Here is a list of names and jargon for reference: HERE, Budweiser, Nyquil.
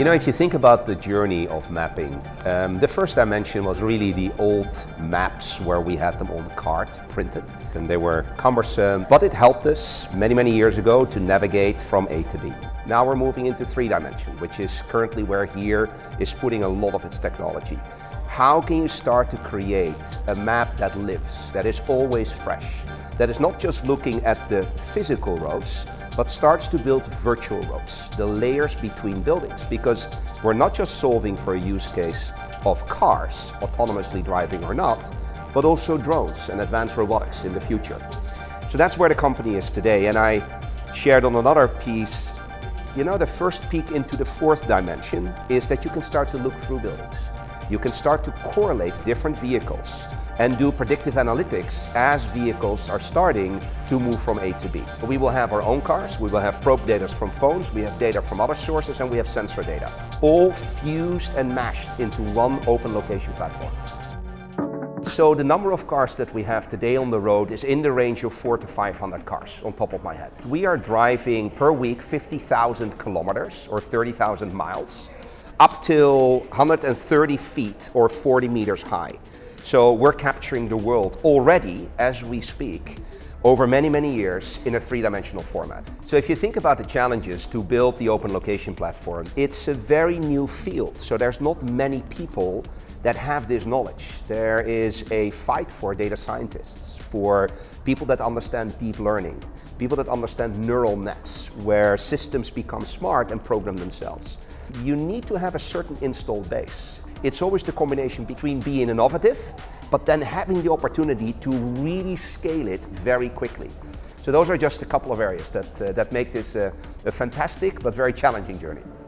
You know, if you think about the journey of mapping, the first dimension was really the old maps where we had them on the card printed, and they were cumbersome, but it helped us many, many years ago to navigate from A to B. Now we're moving into three dimension, which is currently where HERE is putting a lot of its technology. How can you start to create a map that lives, that is always fresh, that is not just looking at the physical roads, but starts to build virtual roads, the layers between buildings, because we're not just solving for a use case of cars, autonomously driving or not, but also drones and advanced robotics in the future. So that's where the company is today, and I shared on another piece, you know, the first peek into the fourth dimension is that you can start to look through buildings. You can start to correlate different vehicles and do predictive analytics as vehicles are starting to move from A to B. We will have our own cars, we will have probe data from phones, we have data from other sources, and we have sensor data, all fused and mashed into one open location platform. So the number of cars that we have today on the road is in the range of 400 to 500 cars, on top of my head. We are driving per week 50,000 kilometers or 30,000 miles, up till 130 feet or 40 meters high. So we're capturing the world already as we speak over many, many years in a three-dimensional format. So if you think about the challenges to build the open location platform, it's a very new field. So there's not many people that have this knowledge. There is a fight for data scientists, for people that understand deep learning, people that understand neural nets, where systems become smart and program themselves. You need to have a certain installed base. It's always the combination between being innovative, but then having the opportunity to really scale it very quickly. So those are just a couple of areas that make this a fantastic but very challenging journey.